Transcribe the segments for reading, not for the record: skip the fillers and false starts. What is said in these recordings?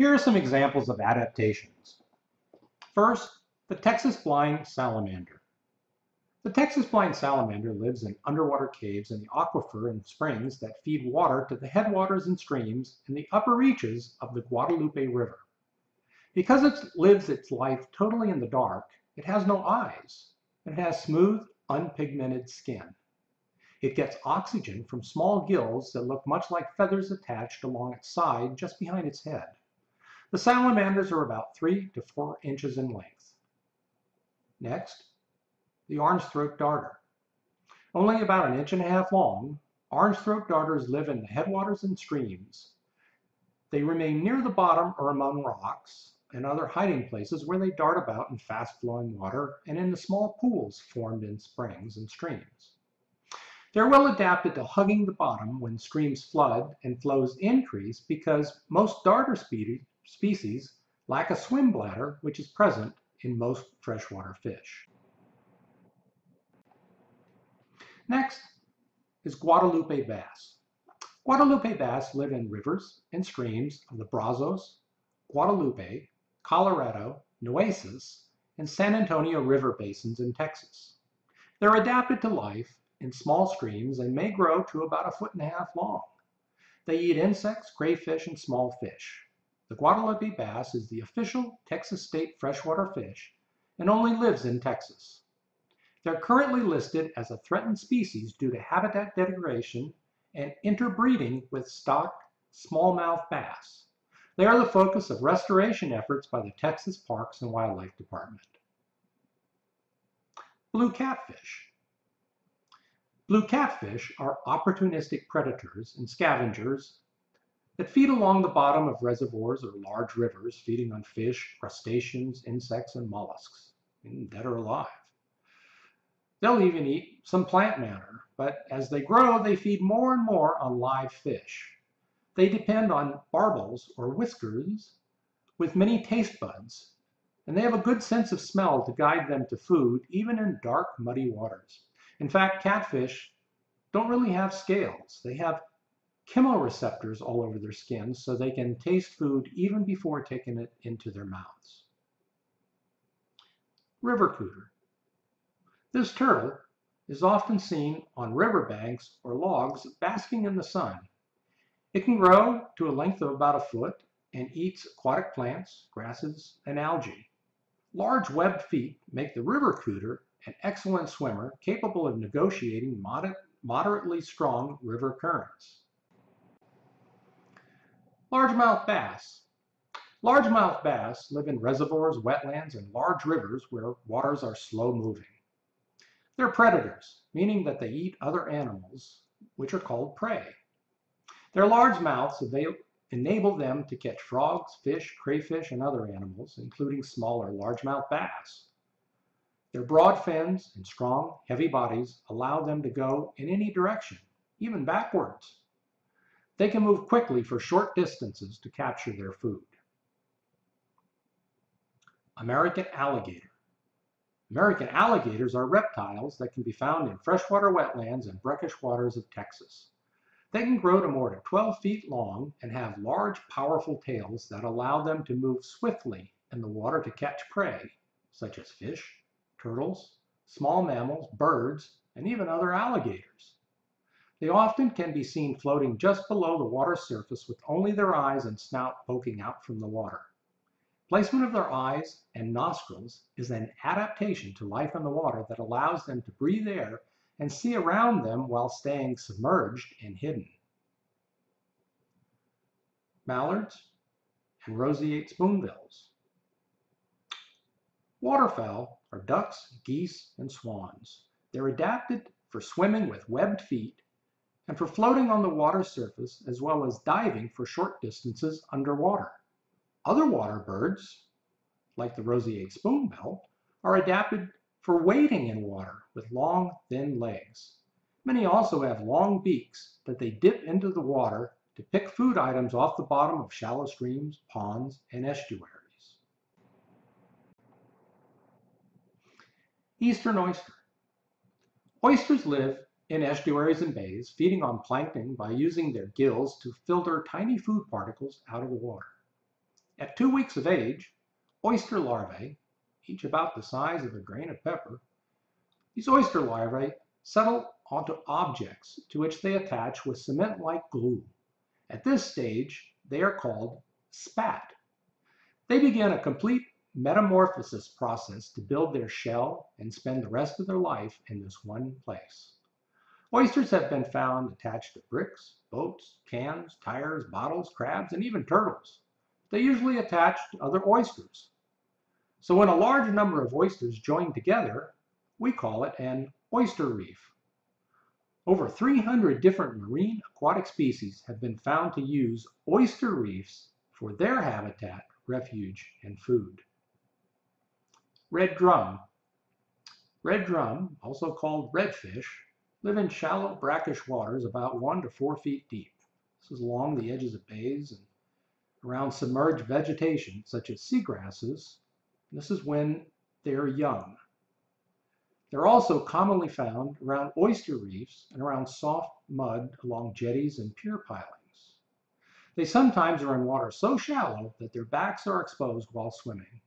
Here are some examples of adaptations. First, the Texas blind salamander. The Texas blind salamander lives in underwater caves in the aquifer and springs that feed water to the headwaters and streams in the upper reaches of the Guadalupe River. Because it lives its life totally in the dark, it has no eyes, and it has smooth, unpigmented skin. It gets oxygen from small gills that look much like feathers attached along its side just behind its head. The salamanders are about 3 to 4 inches in length. Next, the orange-throat darter. Only about 1.5 inches long, orange-throat darters live in the headwaters and streams. They remain near the bottom or among rocks and other hiding places where they dart about in fast-flowing water and in the small pools formed in springs and streams. They're well adapted to hugging the bottom when streams flood and flows increase because most darter species lack a swim bladder, which is present in most freshwater fish. Next is Guadalupe bass. Guadalupe bass live in rivers and streams of the Brazos, Guadalupe, Colorado, Nueces, and San Antonio river basins in Texas. They're adapted to life in small streams and may grow to about 1.5 feet long. They eat insects, crayfish, and small fish. The Guadalupe bass is the official Texas state freshwater fish and only lives in Texas. They're currently listed as a threatened species due to habitat degradation and interbreeding with stock smallmouth bass. They are the focus of restoration efforts by the Texas Parks and Wildlife Department. Blue catfish. Blue catfish are opportunistic predators and scavengers that feed along the bottom of reservoirs or large rivers, feeding on fish, crustaceans, insects, and mollusks, dead or alive. They'll even eat some plant matter, but as they grow, they feed more and more on live fish. They depend on barbels or whiskers with many taste buds, and they have a good sense of smell to guide them to food, even in dark, muddy waters. In fact, catfish don't really have scales. They have chemoreceptors all over their skin, so they can taste food even before taking it into their mouths. River cooter. This turtle is often seen on riverbanks or logs basking in the sun. It can grow to a length of about 1 foot and eats aquatic plants, grasses, and algae. Large webbed feet make the river cooter an excellent swimmer capable of negotiating moderately strong river currents. Largemouth bass. Largemouth bass live in reservoirs, wetlands, and large rivers where waters are slow moving. They're predators, meaning that they eat other animals, which are called prey. Their large mouths enable them to catch frogs, fish, crayfish, and other animals, including smaller largemouth bass. Their broad fins and strong, heavy bodies allow them to go in any direction, even backwards. They can move quickly for short distances to capture their food. American alligator. American alligators are reptiles that can be found in freshwater wetlands and brackish waters of Texas. They can grow to more than 12 feet long and have large, powerful tails that allow them to move swiftly in the water to catch prey, such as fish, turtles, small mammals, birds, and even other alligators. They often can be seen floating just below the water surface with only their eyes and snout poking out from the water. Placement of their eyes and nostrils is an adaptation to life in the water that allows them to breathe air and see around them while staying submerged and hidden. Mallards and roseate spoonbills. Waterfowl are ducks, geese, and swans. They're adapted for swimming with webbed feet and for floating on the water surface, as well as diving for short distances underwater. Other water birds, like the roseate spoonbill, are adapted for wading in water with long, thin legs. Many also have long beaks that they dip into the water to pick food items off the bottom of shallow streams, ponds, and estuaries. Eastern oyster. Oysters live in estuaries and bays, feeding on plankton by using their gills to filter tiny food particles out of the water. At 2 weeks of age, oyster larvae, each about the size of a grain of pepper, these oyster larvae settle onto objects to which they attach with cement-like glue. At this stage, they are called spat. They begin a complete metamorphosis process to build their shell and spend the rest of their life in this one place. Oysters have been found attached to bricks, boats, cans, tires, bottles, crabs, and even turtles. They usually attach to other oysters. So when a large number of oysters join together, we call it an oyster reef. Over 300 different marine aquatic species have been found to use oyster reefs for their habitat, refuge, and food. Red drum. Red drum, also called redfish, live in shallow brackish waters about 1 to 4 feet deep. This is along the edges of bays and around submerged vegetation such as seagrasses. This is when they're young. They're also commonly found around oyster reefs and around soft mud along jetties and pier pilings. They sometimes are in water so shallow that their backs are exposed while swimming.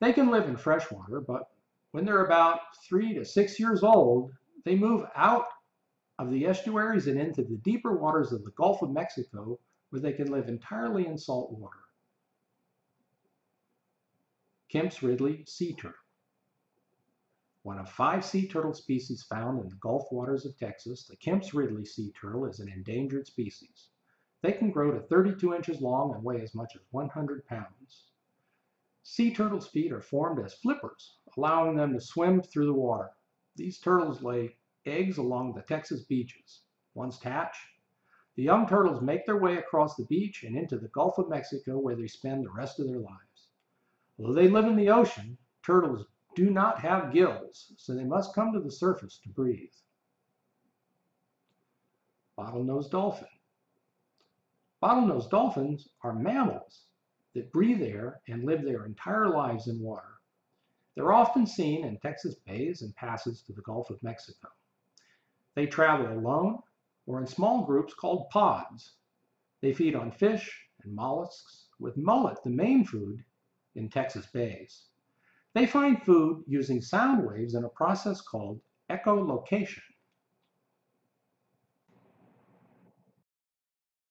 They can live in fresh water, but when they're about 3 to 6 years old, they move out of the estuaries and into the deeper waters of the Gulf of Mexico, where they can live entirely in salt water. Kemp's Ridley sea turtle. One of 5 sea turtle species found in the Gulf waters of Texas, the Kemp's Ridley sea turtle is an endangered species. They can grow to 32 inches long and weigh as much as 100 pounds. Sea turtles' feet are formed as flippers, allowing them to swim through the water. These turtles lay eggs along the Texas beaches. Once hatched, the young turtles make their way across the beach and into the Gulf of Mexico, where they spend the rest of their lives. Although they live in the ocean, turtles do not have gills, so they must come to the surface to breathe. Bottlenose dolphin. Bottlenose dolphins are mammals that breathe air and live their entire lives in water. They're often seen in Texas bays and passes to the Gulf of Mexico. They travel alone or in small groups called pods. They feed on fish and mollusks, with mullet the main food in Texas bays. They find food using sound waves in a process called echolocation.